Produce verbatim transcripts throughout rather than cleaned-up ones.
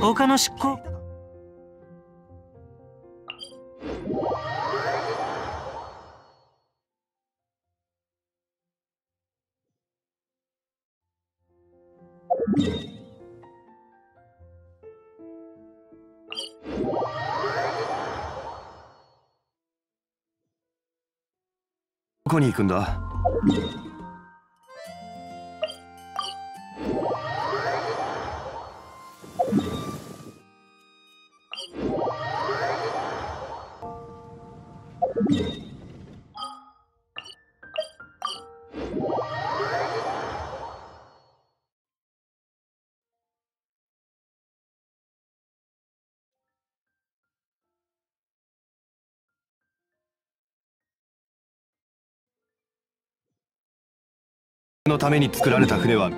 他の執行どこに行くんだ？のために作られた船は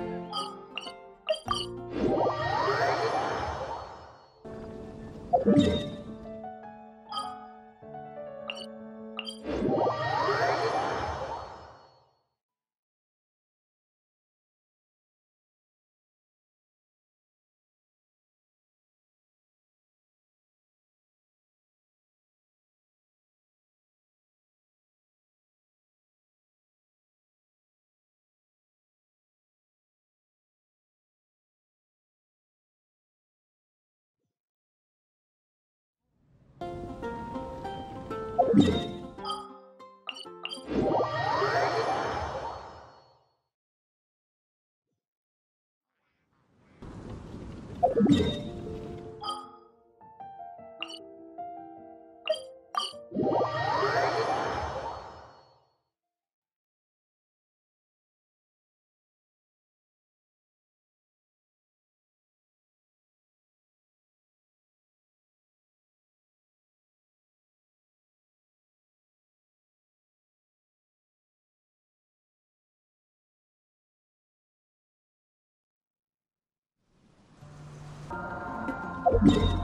you